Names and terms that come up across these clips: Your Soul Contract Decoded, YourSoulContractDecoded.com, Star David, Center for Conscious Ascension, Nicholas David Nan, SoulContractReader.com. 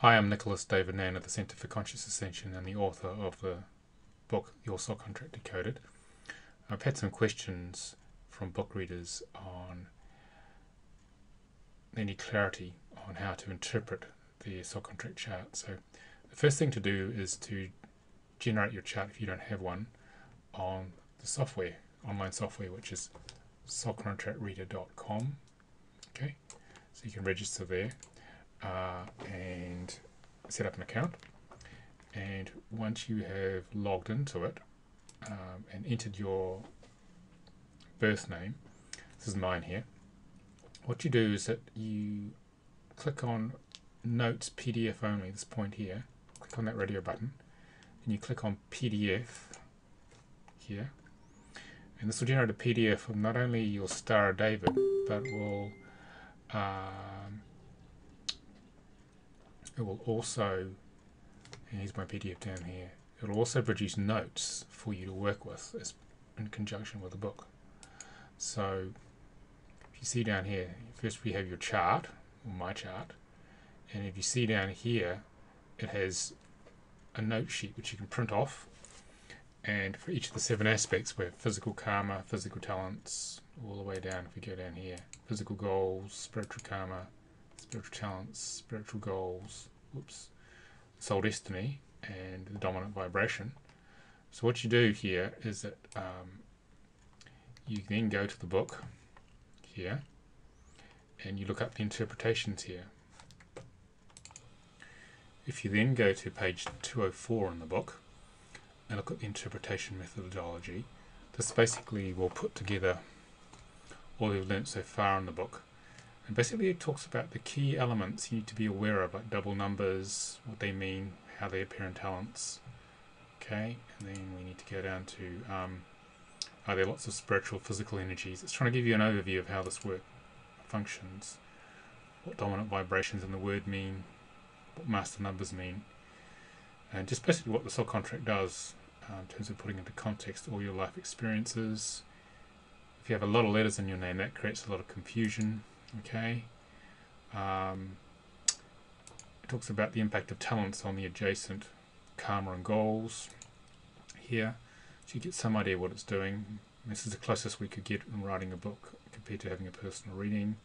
Hi, I'm Nicholas David Nan at the Center for Conscious Ascension and the author of the book Your Soul Contract Decoded. I've had some questions from book readers on any clarity on how to interpret the soul contract chart. So the first thing to do is to generate your chart, if you don't have one, on the software, online software, which is SoulContractReader.com. Okay, so you can register there and set up an account, and once you have logged into it and entered your birth name, this is mine here, what you do is that you click on Notes PDF Only, this point here, click on that radio button, and you click on PDF here, and this will generate a PDF of not only your Star David, but will it will also, and here's my PDF down here, it will also produce notes for you to work with as in conjunction with the book. So if you see down here, first we have your chart, or my chart, and if you see down here, it has a note sheet which you can print off, and for each of the 7 aspects, we have physical karma, physical talents, all the way down, if we go down here, physical goals, spiritual karma, spiritual talents, spiritual goals, soul destiny, and the dominant vibration. So what you do here is that you then go to the book here, and you look up the interpretations here. If you then go to page 204 in the book and look at the interpretation methodology, this basically will put together all you've learnt so far in the book. And basically it talks about the key elements you need to be aware of, like double numbers, what they mean, how they appear in talents. Okay, and then we need to go down to are there lots of spiritual, physical energies? It's trying to give you an overview of how this work functions, what dominant vibrations in the word mean, what master numbers mean, and just basically what the soul contract does in terms of putting into context all your life experiences. If you have a lot of letters in your name, that creates a lot of confusion. Okay, it talks about the impact of talents on the adjacent karma and goals here, so you get some idea what it's doing. This is the closest we could get in writing a book compared to having a personal reading.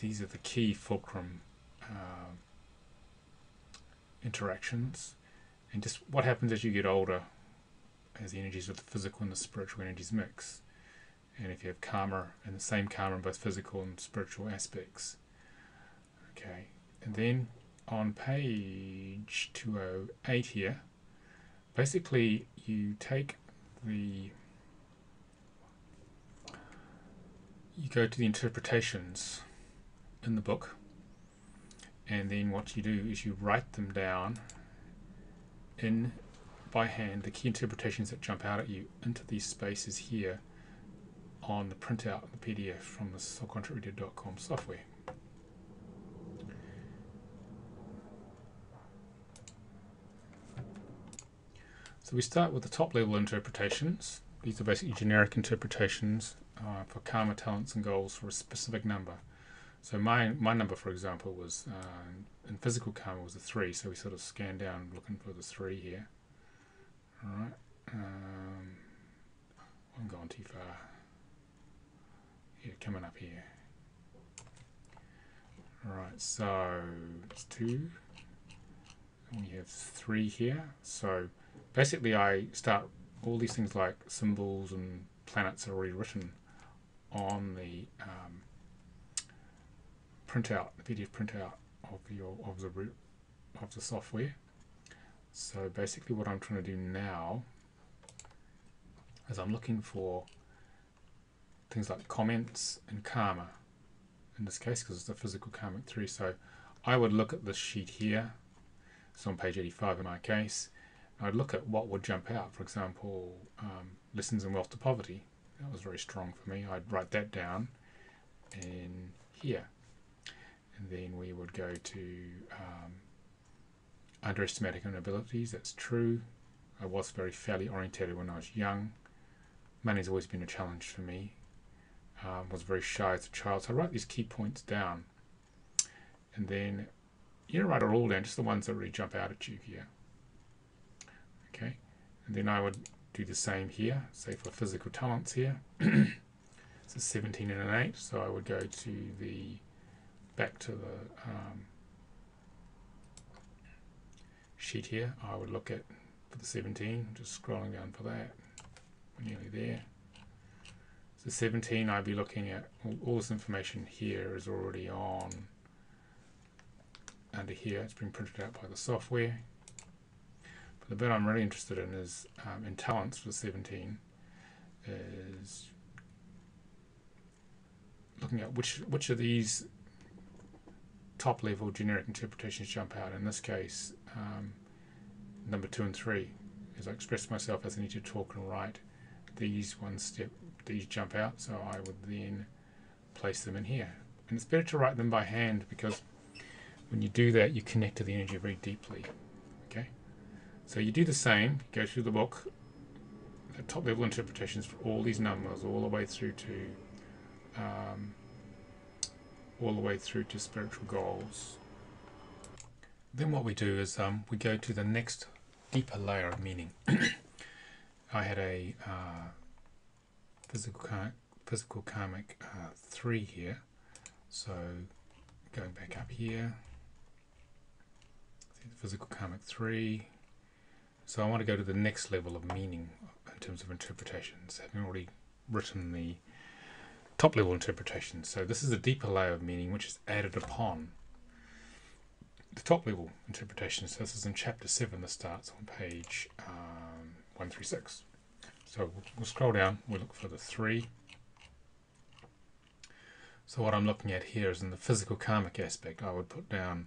These are the key fulcrum interactions, and just what happens as you get older, as the energies of the physical and the spiritual energies mix. And if you have karma, and the same karma in both physical and spiritual aspects. Okay, and then on page 208 here, basically you take the, you go to the interpretations in the book, and then what you do is you write them down in by hand, the key interpretations that jump out at you, into these spaces here on the printout, the PDF from the SoulContractReader.com software. So we start with the top level interpretations. These are basically generic interpretations for karma, talents and goals for a specific number. So my number, for example, was in physical karma was a 3, so we sort of scan down looking for the 3 here. Alright, I'm going too far. Yeah, coming up here. Alright, so it's 2, and we have 3 here. So basically I start, all these things like symbols and planets are already written on the printout, the PDF printout of the software. So basically what I'm trying to do now is I'm looking for things like comments and karma in this case, because it's a physical karmic 3. So I would look at this sheet here, it's on page 85 in my case, and I'd look at what would jump out. For example, lessons in wealth to poverty, that was very strong for me. I'd write that down in here, and then we would go to underestimating abilities, that's true. I was very fairly orientated when I was young. Money's always been a challenge for me. Was very shy as a child, so I write these key points down, and then you don't write it all down, just the ones that really jump out at you here. Okay, and then I would do the same here, say for physical talents here. It's a 17 and an 8, so I would go to the back to the sheet here. I would look at for the 17, just scrolling down for that. We're nearly there. So 17, I'd be looking at all this information here is already on under here. It's been printed out by the software. But the bit I'm really interested in is in talents for 17 is looking at which of these top level generic interpretations jump out. In this case, number 2 and 3, as I express myself as I need to talk and write, these jump out, so I would then place them in here. And it's better to write them by hand, because when you do that you connect to the energy very deeply. Okay, so you do the same, go through the book, the top level interpretations for all these numbers, all the way through to spiritual goals. Then what we do is we go to the next deeper layer of meaning. I had a physical karmic 3 here, so going back up here, see the physical karmic 3. So I want to go to the next level of meaning in terms of interpretations, having already written the top level interpretation. So this is a deeper layer of meaning which is added upon the top level interpretation. So this is in chapter 7. This starts on page 136. So we'll scroll down, we'll look for the 3. So what I'm looking at here is in the physical karmic aspect. I would put down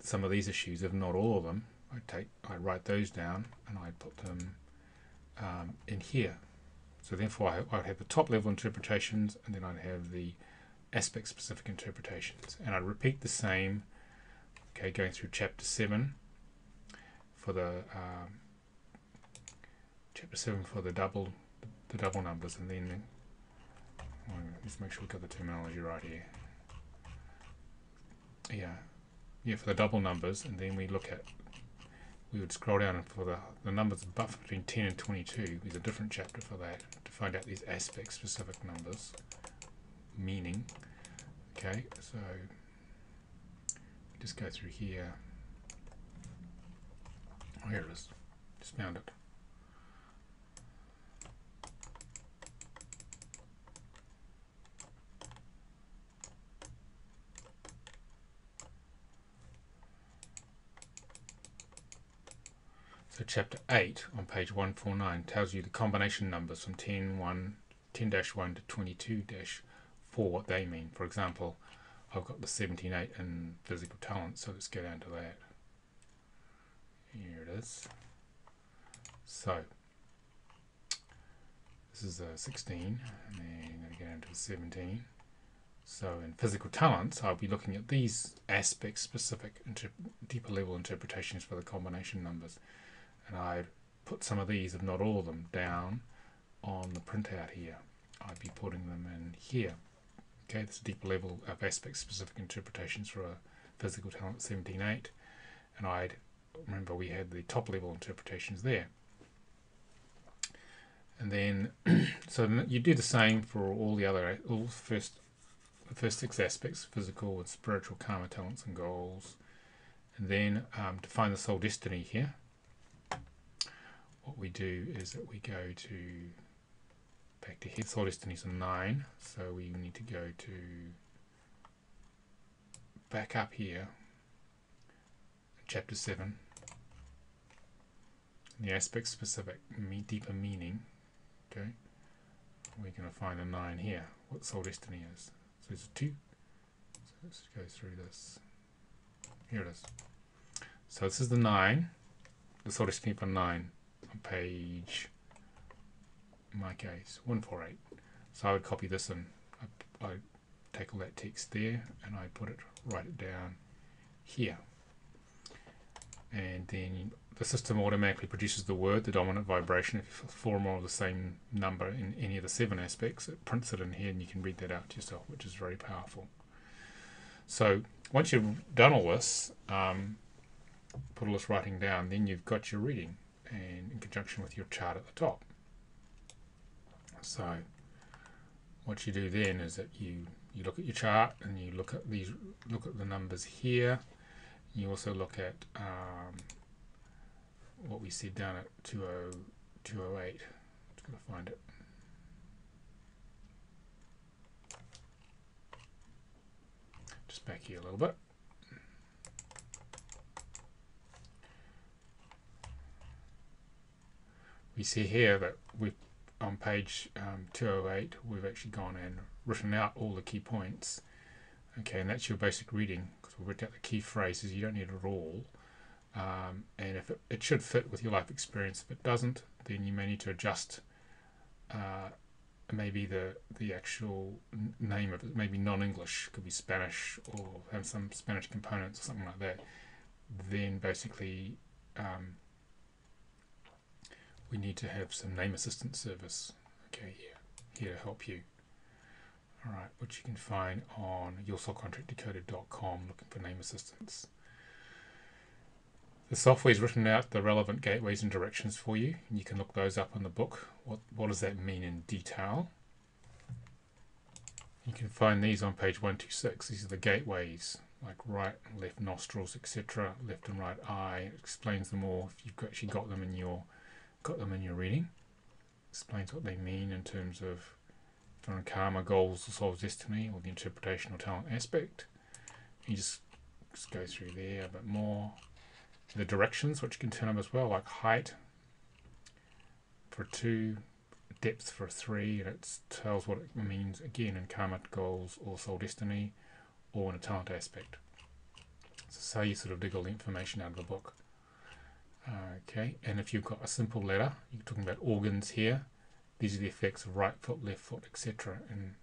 some of these issues, if not all of them. I write those down and I put them in here. So therefore I'd have the top level interpretations, and then I'd have the aspect specific interpretations, and I'd repeat the same. Okay, going through chapter 7 for the double numbers, and then let's make sure we got the terminology right here. Yeah, for the double numbers, and then we would scroll down, and for the numbers above between 10 and 22 is a different chapter for that, to find out these aspect specific numbers meaning. Okay, so just go through here. Oh, here it is. Just found it. So chapter 8 on page 149 tells you the combination numbers from 10-1 to 22-4, what they mean. For example, I've got the 17-8 in physical talent, so let's go down to that. Here it is. So this is a 16, and then I'm going to go down to a 17. So in physical talents, I'll be looking at these aspect-specific, deeper level interpretations for the combination numbers, and I'd put some of these, if not all of them, down on the printout here. I'd be putting them in here. Okay, this deep level of aspect-specific interpretations for a physical talent 17-8, and I'd remember we had the top-level interpretations there. And then, so you do the same for all the other, the first 6 aspects: physical and spiritual, karma, talents, and goals. And then to find the soul destiny here, what we do is that we go to back to here. Soul destiny is a 9, so we need to go to back up here, chapter 7, the aspect specific deeper meaning. Okay, we're going to find a 9 here, what soul destiny is. So there's a 2, so let's go through this. Here it is. So this is the 9, the soul destiny for 9 on page, in my case, 148. So I would copy this in. I take all that text there and I put it, write it down here. And then the system automatically produces the word, the dominant vibration. If you form all the same number in any of the 7 aspects, it prints it in here and you can read that out to yourself, which is very powerful. So Once you've done all this, put all this writing down, then you've got your reading, and in conjunction with your chart at the top. So what you do then is that you look at your chart, and you look at these, look at the numbers here. You also look at what we said down at 20208. I'm just going to find it. Just back here a little bit. We see here that we've, on page 208, we've actually gone and written out all the key points. Okay, and that's your basic reading, because we've written out the key phrases. You don't need it all. And if it should fit with your life experience. If it doesn't, then you may need to adjust maybe the actual name of it. Maybe non-English, could be Spanish, or have some Spanish components or something like that. Then basically we need to have some name assistance service, okay, here to help you. All right, which you can find on Your Soul Contract Decoded.com, looking for name assistance. The software's written out the relevant gateways and directions for you. And you can look those up in the book. What does that mean in detail? You can find these on page 126. These are the gateways, like right and left nostrils, etc. Left and right eye. It explains them all. If you've actually got them in your reading, explains what they mean in terms of karma, goals, the soul's destiny, or the interpretation or talent aspect. You just go through there a bit more. The directions, which you can turn up as well, like height for 2, depth for 3, and it tells what it means again in karma, goals, or soul destiny, or in a talent aspect. So you sort of dig all the information out of the book. Okay, and if you've got a simple letter, you're talking about organs here. These are the effects of right foot, left foot, etc. And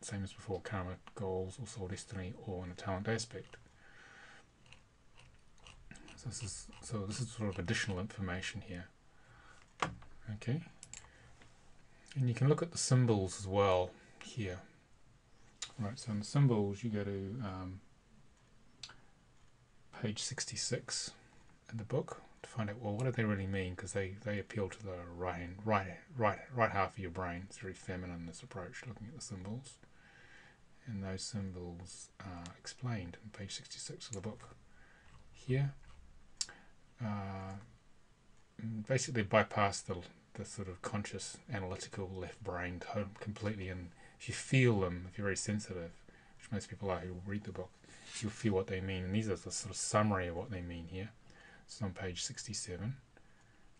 same as before, karma, goals, or soul destiny, or in a talent aspect. So this is sort of additional information here. Okay, and you can look at the symbols as well here. Right, so in the symbols, you go to page 66 in the book to find out, well, what do they really mean, because they appeal to the right half of your brain. It's very feminine, this approach, looking at the symbols, and those symbols are explained on page 66 of the book here. Basically bypass the sort of conscious analytical left brain completely, and if you feel them, if you're very sensitive, which most people are who read the book, you'll feel what they mean, and these are the sort of summary of what they mean here. It's on page 67.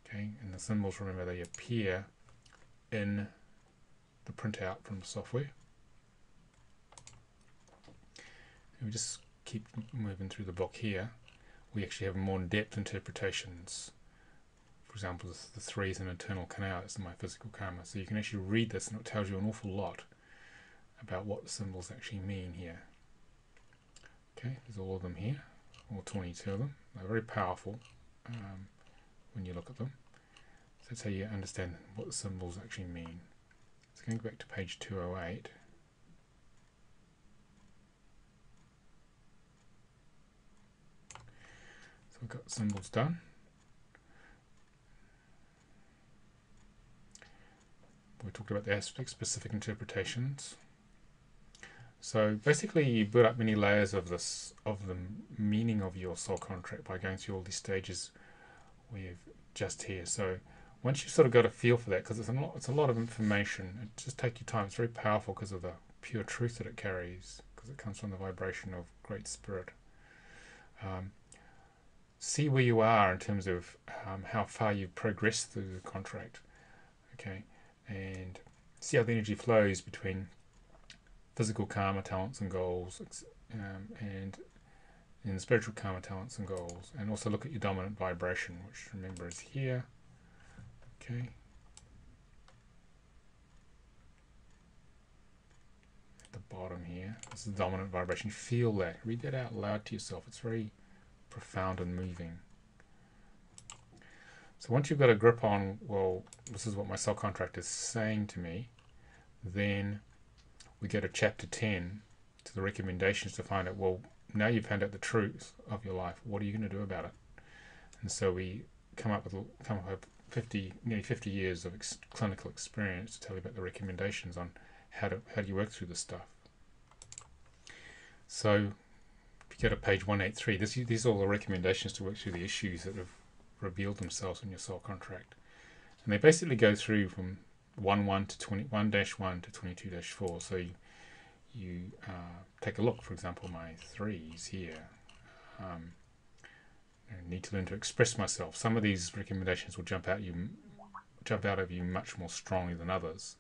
Okay, and the symbols, remember, they appear in the printout from the software. And we just keep moving through the book here. We actually have more in-depth interpretations. For example, the 3 is an internal canal. It's in my physical karma. So you can actually read this, and it tells you an awful lot about what the symbols actually mean here. Okay, there's all of them here, or 22 of them. They're very powerful when you look at them. So that's how you understand what the symbols actually mean. So going back to page 208. So we've got symbols done. We talked about the aspects, specific interpretations. So basically, you build up many layers of this, of the meaning of your soul contract, by going through all these stages we've just here. So once you've sort of got a feel for that, because it's a lot of information, it just take your time. It's very powerful because of the pure truth that it carries, because it comes from the vibration of Great Spirit. See where you are in terms of how far you've progressed through the contract, okay, and see how the energy flows between physical karma, talents and goals, and in spiritual karma, talents and goals, and also look at your dominant vibration, which, remember, is here. Okay, at the bottom here, this is the dominant vibration. Feel that, read that out loud to yourself. It's very profound and moving. So once you've got a grip on, well, this is what my soul contract is saying to me, then we go to chapter 10, to the recommendations, to find out, well, now you've found out the truth of your life, what are you going to do about it? And so we come up with 50 years of clinical experience to tell you about the recommendations on how do you work through this stuff. So if you go to page 183, these are all the recommendations to work through the issues that have revealed themselves in your soul contract. And they basically go through from 1.1 to 21-1 to 22-4. So you take a look, for example, my 3s here. I need to learn to express myself. Some of these recommendations will jump out of you much more strongly than others.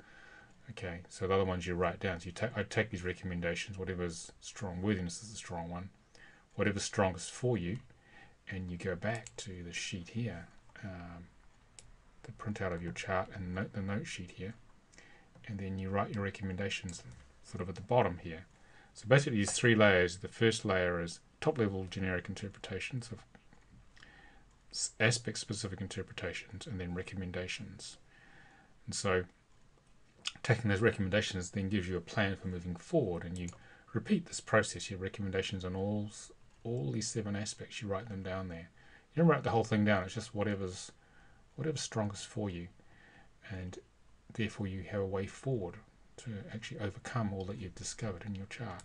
Okay, so the other ones you write down. So I take these recommendations, whatever's strong. Worthiness is a strong one. Whatever's strongest for you, and you go back to the sheet here, the printout of your chart and the note sheet here, and then you write your recommendations sort of at the bottom here. So basically these three layers. The first layer is top-level generic interpretations of aspect-specific interpretations, and then recommendations. And so taking those recommendations then gives you a plan for moving forward, and you repeat this process. Your recommendations on all these 7 aspects, you write them down there. You don't write the whole thing down, it's just whatever's strongest for you, and therefore you have a way forward to actually overcome all that you've discovered in your chart.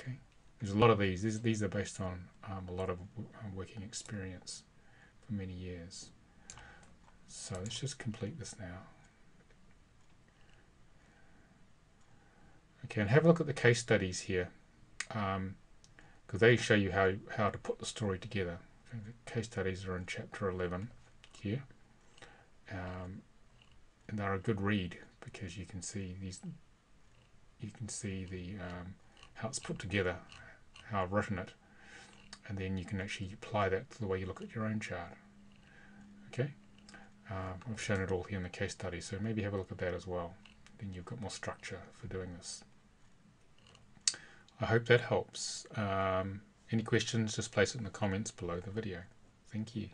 Okay, there's a lot of these. These are based on a lot of working experience for many years. So let's just complete this now. Okay, and have a look at the case studies here, because they show you how to put the story together. So the case studies are in chapter 11 here, and they're a good read because you can see these. You can see the how it's put together, how I've written it, and then you can actually apply that to the way you look at your own chart. Okay, I've shown it all here in the case study, so maybe have a look at that as well. Then you've got more structure for doing this. I hope that helps. Any questions, just place it in the comments below the video. Thank you.